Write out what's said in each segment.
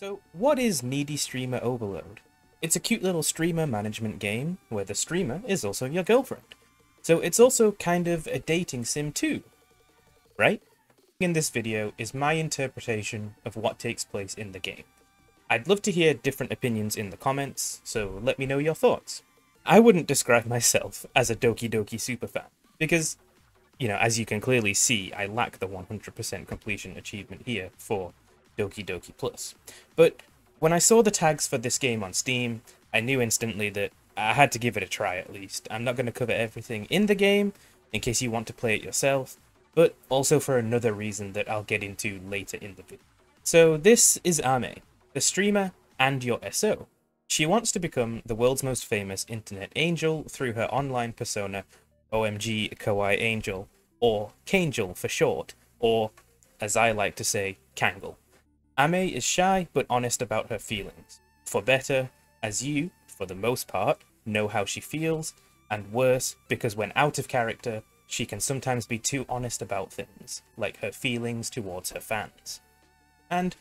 So, what is Needy Streamer Overload? It's a cute little streamer management game where the streamer is also your girlfriend. So it's also kind of a dating sim too, right? In this video is my interpretation of what takes place in the game. I'd love to hear different opinions in the comments, so let me know your thoughts. I wouldn't describe myself as a Doki Doki superfan, because, you know, as you can clearly see, I lack the 100% completion achievement here for Doki Doki Plus. But when I saw the tags for this game on Steam, I knew instantly that I had to give it a try at least. I'm not going to cover everything in the game, in case you want to play it yourself, but also for another reason that I'll get into later in the video. So this is Ame, the streamer and your SO. She wants to become the world's most famous internet angel through her online persona, OMG Kawaii Angel, or Kangel for short, or, as I like to say, Kangel. Ame is shy but honest about her feelings, for better, as you, for the most part, know how she feels, and worse, because when out of character, she can sometimes be too honest about things, like her feelings towards her fans. And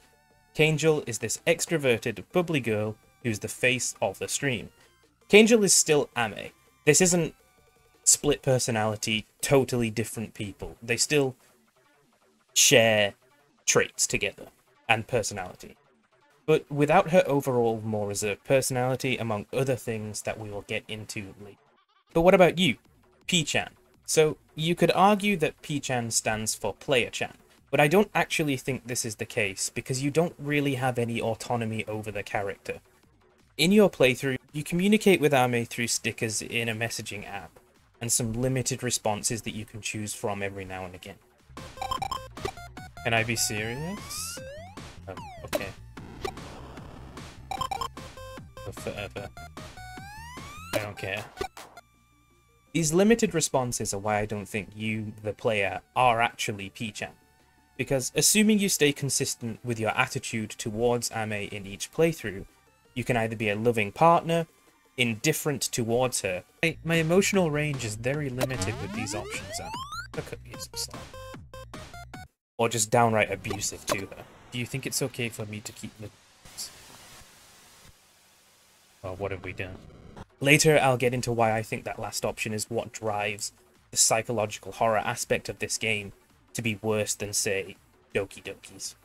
Kangel is this extroverted, bubbly girl who's the face of the stream. Kangel is still Ame. This isn't split personality, totally different people. They still share traits together and personality, but without her overall more reserved personality, among other things that we will get into later. But what about you, P-Chan? So you could argue that P-Chan stands for Player Chan, but I don't actually think this is the case because you don't really have any autonomy over the character. In your playthrough, you communicate with Ame through stickers in a messaging app, and some limited responses that you can choose from every now and again. Can I be serious? Oh, okay. Forever. I don't care. These limited responses are why I don't think you, the player, are actually P-Chan. Because assuming you stay consistent with your attitude towards Ame in each playthrough, you can either be a loving partner, indifferent towards her. My emotional range is very limited with these options, that could be some slack. Or just downright abusive to her. Do you think it's okay for me to keep the... Well, what have we done? Later, I'll get into why I think that last option is what drives the psychological horror aspect of this game to be worse than, say, Doki Doki's.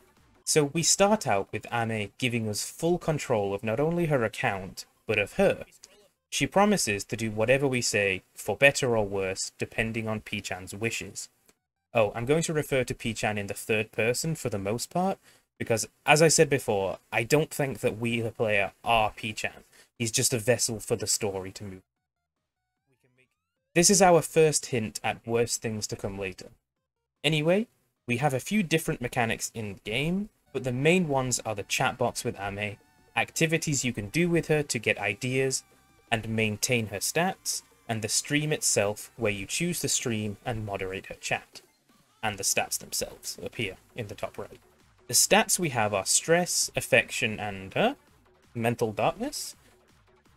So we start out with Ame giving us full control of not only her account, but of her. She promises to do whatever we say, for better or worse, depending on P-Chan's wishes. Oh, I'm going to refer to P-Chan in the third person for the most part, because, as I said before, I don't think that we, the player, are P-Chan. He's just a vessel for the story to move. This is our first hint at worse things to come later. Anyway, we have a few different mechanics in the game, but the main ones are the chat box with Ame, activities you can do with her to get ideas and maintain her stats, and the stream itself, where you choose the stream and moderate her chat. And the stats themselves up here in the top right. The stats we have are stress, affection, and mental darkness.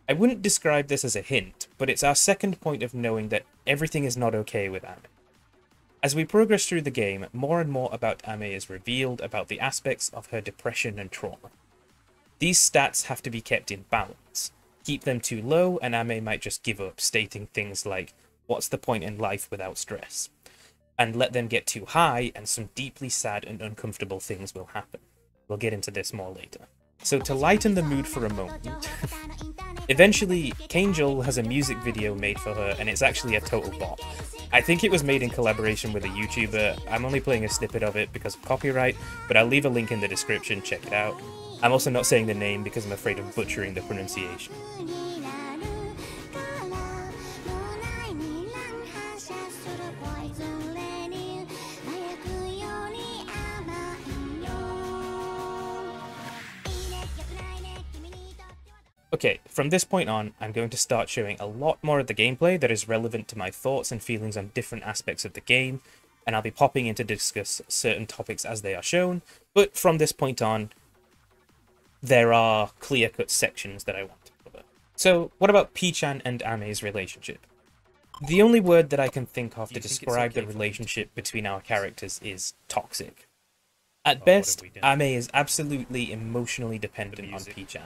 I wouldn't describe this as a hint, but it's our second point of knowing that everything is not okay with Ame. As we progress through the game, more and more about Ame is revealed about the aspects of her depression and trauma. These stats have to be kept in balance. Keep them too low and Ame might just give up, stating things like, "What's the point in life without stress?" And let them get too high and some deeply sad and uncomfortable things will happen. We'll get into this more later. So to lighten the mood for a moment, eventually Kangel has a music video made for her and it's actually a total bop. I think it was made in collaboration with a YouTuber. I'm only playing a snippet of it because of copyright, but I'll leave a link in the description, check it out. I'm also not saying the name because I'm afraid of butchering the pronunciation. Okay, from this point on, I'm going to start showing a lot more of the gameplay that is relevant to my thoughts and feelings on different aspects of the game, and I'll be popping in to discuss certain topics as they are shown, but from this point on, there are clear-cut sections that I want to cover. So, what about P-Chan and Ame's relationship? The only word that I can think of to describe the relationship between our characters is toxic. At best, Ame is absolutely emotionally dependent on P-Chan,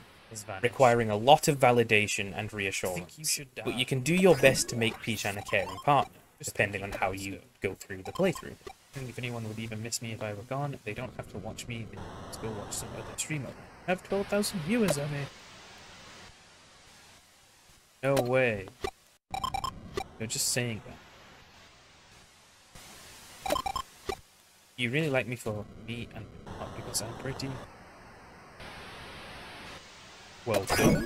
requiring a lot of validation and reassurance, but you can do your best to make P-Chan a caring partner, depending on how you go through the playthrough. I think if anyone would even miss me if I were gone, they don't have to watch me, they need to go watch some other streamer. I have 12,000 viewers, Ame! No way. You're just saying that. You really like me for me and not because I'm pretty. Well done.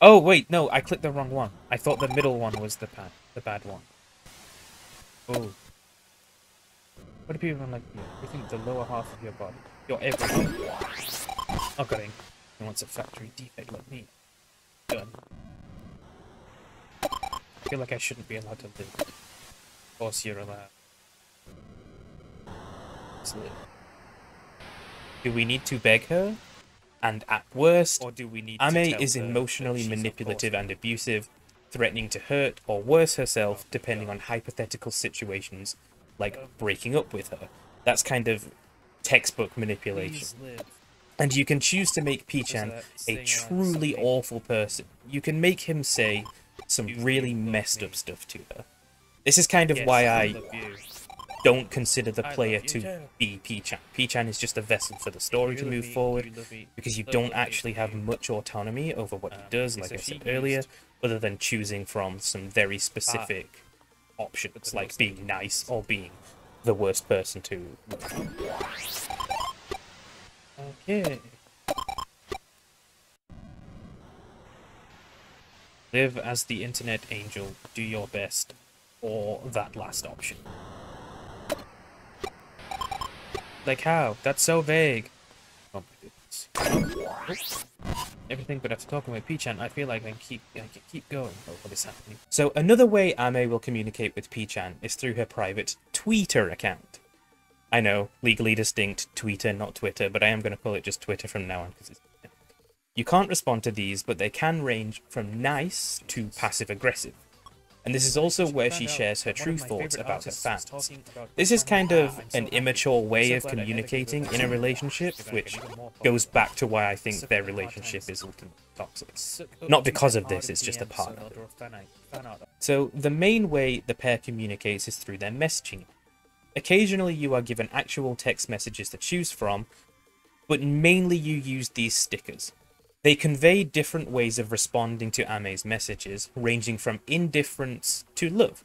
Oh wait, no, I clicked the wrong one. I thought the middle one was the bad one. Oh. What do people like you? We think the lower half of your body. You're everything. Oh god, he wants a factory defect like me. Done. I feel like I shouldn't be allowed to live. Of course you're allowed. Do we need to beg her? And at worst, or do we need Ame is emotionally manipulative and abusive, threatening to hurt or worse herself depending on hypothetical situations, like breaking up with her. That's kind of textbook manipulation. And you can choose to make P-Chan a truly awful person. You can make him say some really messed up stuff to her. This is kind of why I don't consider the player to be P-Chan. P-Chan is just a vessel for the story to move forward, because you don't actually have much autonomy over what he does, like I said earlier, other than choosing from some very specific options, like being nice or being the worst person to look at. Okay. Live as the internet angel, do your best, or that last option. Like how? That's so vague. Oh my goodness. Everything but after talking with P-Chan, I feel like I can keep going over what is happening. So another way Ame will communicate with P-Chan is through her private Twitter account. I know, legally distinct, Twitter, not Twitter, but I am going to call it just Twitter from now on because it's... You can't respond to these, but they can range from nice to passive-aggressive. And this is also where she shares her true thoughts about her fans. This is kind of an immature way of communicating in a relationship, which goes back to why I think their relationship is ultimately toxic. Not because of this, it's just a part of it. So the main way the pair communicates is through their messaging. Occasionally you are given actual text messages to choose from, but mainly you use these stickers. They convey different ways of responding to Ame's messages, ranging from indifference to love.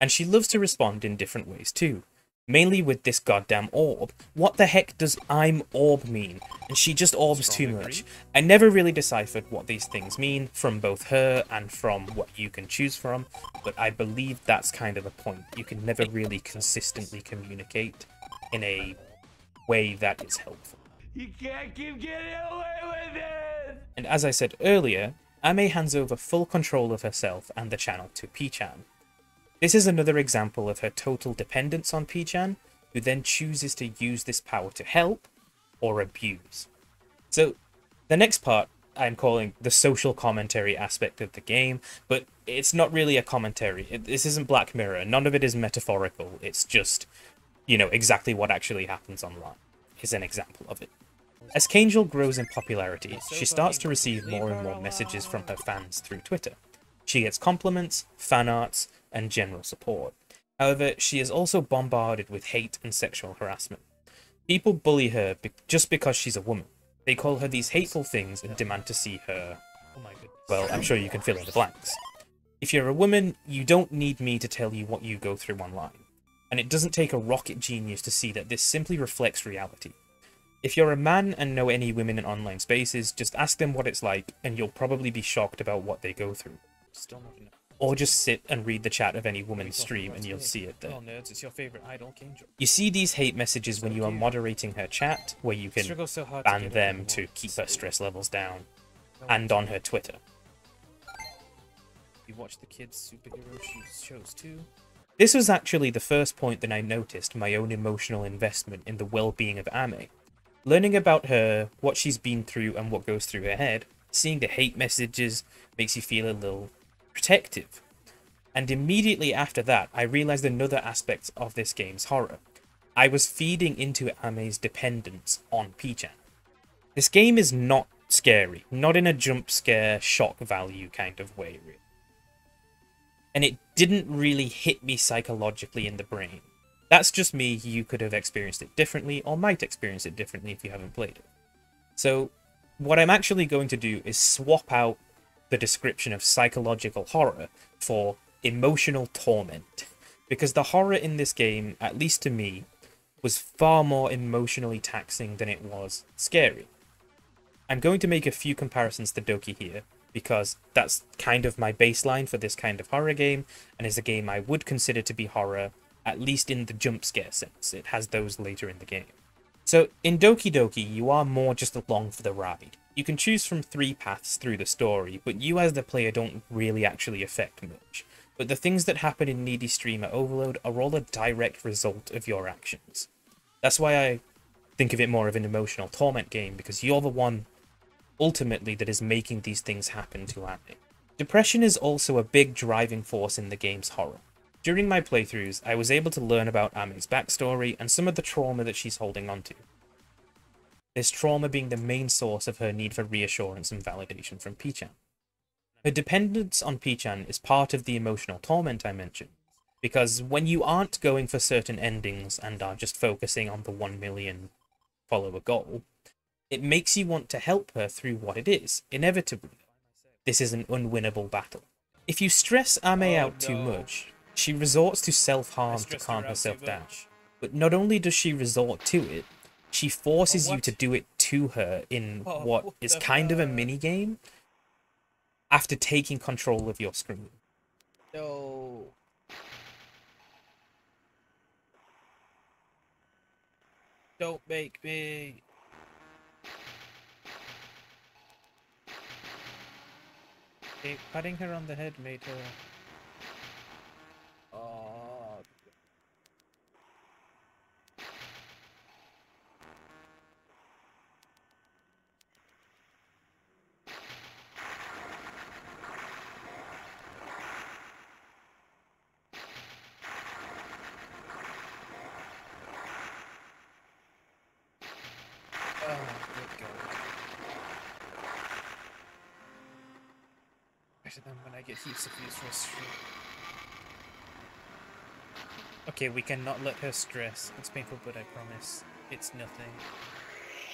And she loves to respond in different ways too, mainly with this goddamn orb. What the heck does I'm orb mean? And she just orbs too much. I never really deciphered what these things mean from both her and from what you can choose from, but I believe that's kind of a point. You can never really consistently communicate in a way that is helpful. You can't keep getting away with it! And as I said earlier, Ame hands over full control of herself and the channel to P-Chan. This is another example of her total dependence on P-Chan, who then chooses to use this power to help or abuse. So, the next part I'm calling the social commentary aspect of the game, but it's not really a commentary. This isn't Black Mirror, none of it is metaphorical, it's just, you know, exactly what actually happens online. Is an example of it. As Kangel grows in popularity, she starts to receive more and more messages from her fans through Twitter. She gets compliments, fan arts, and general support. However, she is also bombarded with hate and sexual harassment. People bully her just because she's a woman. They call her these hateful things and demand to see her... Well, I'm sure you can fill in the blanks. If you're a woman, you don't need me to tell you what you go through online. And it doesn't take a rocket genius to see that this simply reflects reality. If you're a man and know any women in online spaces, just ask them what it's like and you'll probably be shocked about what they go through. Still not enough. Or just sit and read the chat of any woman's stream and you'll see it there. Oh, nerds, it's your favorite idol, Kangel. You see these hate messages when you are moderating her chat, where you can ban them to keep her stress levels down, and on her Twitter. You watch the kids' superhero shows too? This was actually the first point that I noticed my own emotional investment in the well-being of Ame. Learning about her, what she's been through and what goes through her head, seeing the hate messages makes you feel a little protective. And immediately after that, I realized another aspect of this game's horror. I was feeding into Ame's dependence on P-Chan. This game is not scary, not in a jump scare, shock value kind of way, really. And it didn't really hit me psychologically in the brain. That's just me. You could have experienced it differently, or might experience it differently if you haven't played it. So what I'm actually going to do is swap out the description of psychological horror for emotional torment, because the horror in this game, at least to me, was far more emotionally taxing than it was scary. I'm going to make a few comparisons to Doki here, because that's kind of my baseline for this kind of horror game, and is a game I would consider to be horror, at least in the jump scare sense. It has those later in the game. So in Doki Doki, you are more just along for the ride. You can choose from 3 paths through the story, but you as the player don't really actually affect much. But the things that happen in Needy Streamer Overload are all a direct result of your actions. That's why I think of it more of an emotional torment game, because you're the one, ultimately, that is making these things happen to Ame. Depression is also a big driving force in the game's horror. During my playthroughs, I was able to learn about Ame's backstory and some of the trauma that she's holding onto. This trauma being the main source of her need for reassurance and validation from P-Chan. Her dependence on P-Chan is part of the emotional torment I mentioned, because when you aren't going for certain endings and are just focusing on the 1 million follower goal, it makes you want to help her through what it is, inevitably. This is an unwinnable battle. If you stress Ame out too much, she resorts to self-harm to calm herself down. But not only does she resort to it, she forces you to do it to her in what is kind of a mini-game, after taking control of your screen. No. Don't make me. Okay, patting her on the head made her. Oh. Them when I get heaps of views for a stream. Okay, we cannot let her stress. It's painful, but I promise it's nothing.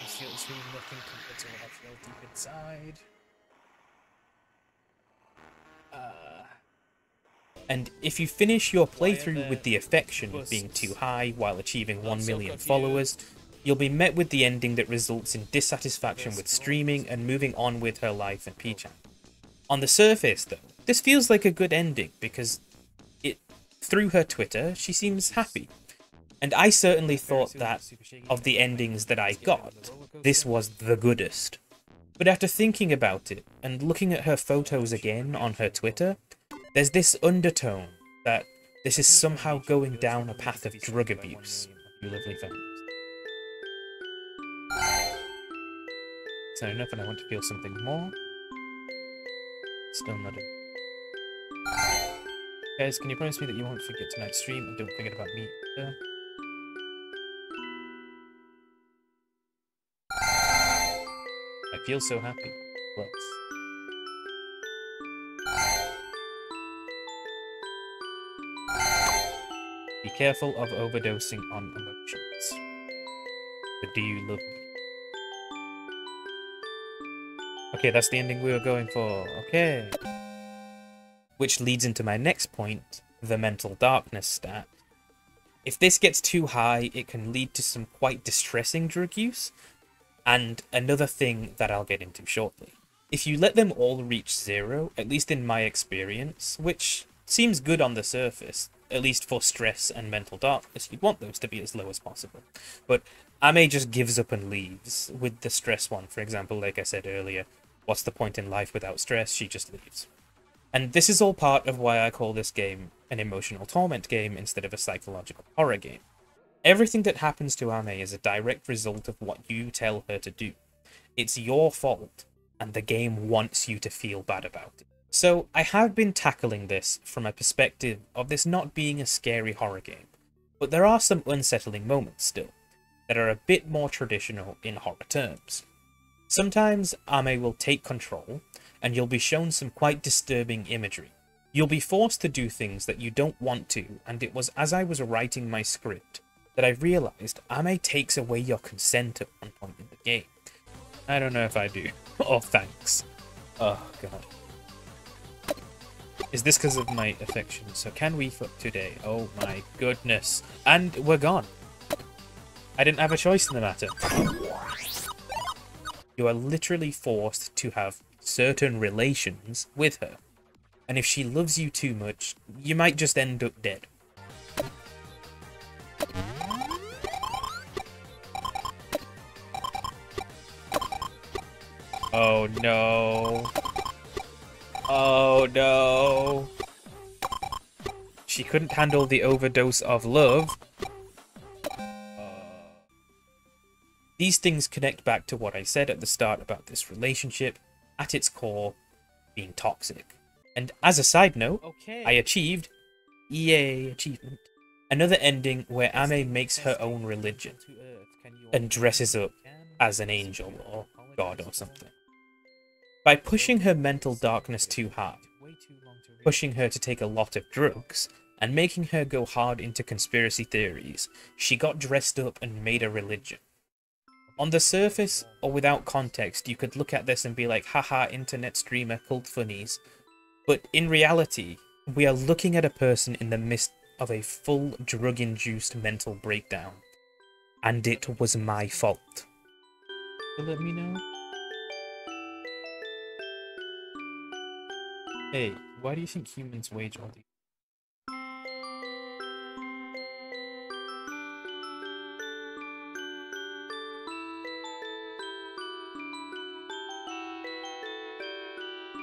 I feel it's really nothing compared to what I feel deep inside. And if you finish your playthrough with the affection being too high while achieving 1 million followers, you'll be met with the ending that results in dissatisfaction with streaming and moving on with her life and P-Chan. On the surface, though, this feels like a good ending, because it, through her Twitter, she seems happy. And I certainly thought that, of the endings that I got, this was the goodest. But after thinking about it, and looking at her photos again on her Twitter, there's this undertone that this is somehow going down a path of drug abuse. So enough, and I want to feel something more. Still nodding. Guys, can you promise me that you won't forget tonight's stream and don't forget about me either? I feel so happy. Let's. Be careful of overdosing on emotions. But do you love me? Okay, that's the ending we were going for. Okay. Which leads into my next point, the mental darkness stat. If this gets too high, it can lead to some quite distressing drug use, and another thing that I'll get into shortly. If you let them all reach 0, at least in my experience, which seems good on the surface, at least for stress and mental darkness, you'd want those to be as low as possible. But Ame just gives up and leaves with the stress one. For example, like I said earlier, what's the point in life without stress? She just leaves. And this is all part of why I call this game an emotional torment game instead of a psychological horror game. Everything that happens to Ame is a direct result of what you tell her to do. It's your fault, and the game wants you to feel bad about it. So I have been tackling this from a perspective of this not being a scary horror game, but there are some unsettling moments still, that are a bit more traditional in horror terms. Sometimes Ame will take control, and you'll be shown some quite disturbing imagery. You'll be forced to do things that you don't want to, and it was as I was writing my script that I realised Ame takes away your consent at one point in the game. I don't know if I do. Oh, thanks. Oh, God. Is this because of my affection? So can we fuck today? Oh, my goodness. And we're gone. I didn't have a choice in the matter. You are literally forced to have certain relations with her. And if she loves you too much, you might just end up dead. Oh no. Oh no. She couldn't handle the overdose of love. These things connect back to what I said at the start about this relationship, at its core, being toxic. And as a side note, okay. I achieved, yay, achievement, another ending where Ame makes her own religion and dresses up as an angel or god or something. By pushing her mental darkness too hard, pushing her to take a lot of drugs, and making her go hard into conspiracy theories, she got dressed up and made a religion. On the surface, or without context, you could look at this and be like, haha, internet streamer, cult funnies. But in reality, we are looking at a person in the midst of a full drug-induced mental breakdown. And it was my fault. Let me know. Hey, why do you think humans wage all these?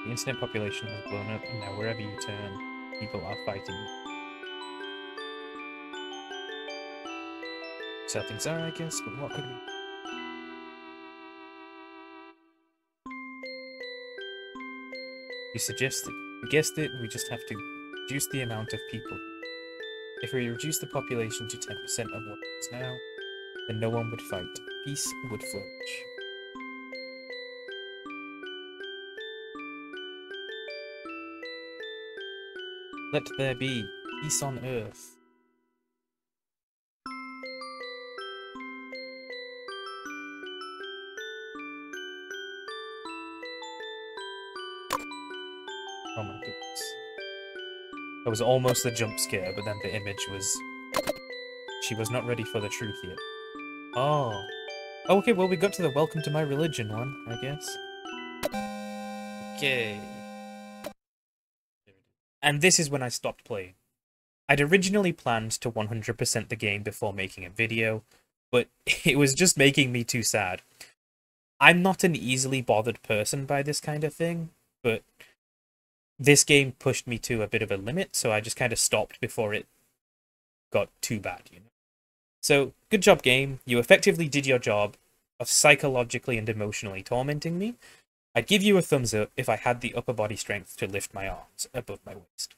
The internet population has blown up, and now wherever you turn, people are fighting. So things are, I guess, but what could we... You suggested, you guessed it, we just have to reduce the amount of people. If we reduce the population to 10% of what it is now, then no one would fight. Peace would flourish. Let there be peace on earth. Oh my goodness. That was almost a jump scare, but then the image was... She was not ready for the truth yet. Oh. Oh, okay, well we got to the welcome to my religion one, I guess. Okay. And this is when I stopped playing. I'd originally planned to 100% the game before making a video, but it was just making me too sad. I'm not an easily bothered person by this kind of thing, but this game pushed me to a bit of a limit, so I just kind of stopped before it got too bad, you know. So, good job, game. You effectively did your job of psychologically and emotionally tormenting me. I'd give you a thumbs up if I had the upper body strength to lift my arms above my waist.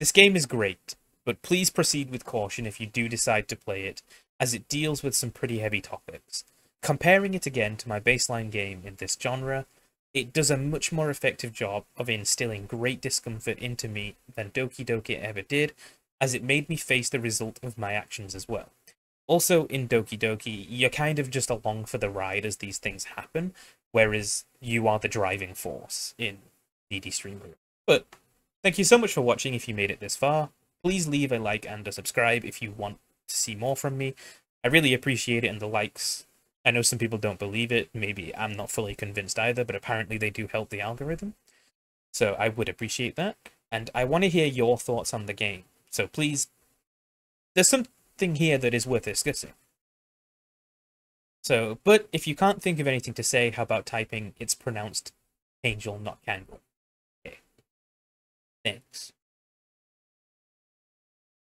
This game is great, but please proceed with caution if you do decide to play it, as it deals with some pretty heavy topics. Comparing it again to my baseline game in this genre, it does a much more effective job of instilling great discomfort into me than Doki Doki ever did, as it made me face the result of my actions as well. Also, in Doki Doki, you're kind of just along for the ride as these things happen, whereas you are the driving force in Needy Streamer. But thank you so much for watching if you made it this far. Please leave a like and a subscribe if you want to see more from me. I really appreciate it and the likes. I know some people don't believe it. Maybe I'm not fully convinced either, but apparently they do help the algorithm. So I would appreciate that. And I want to hear your thoughts on the game. So please, there's something here that is worth discussing. So, but if you can't think of anything to say, how about typing, it's pronounced Angel, not Kangel. Okay. Thanks.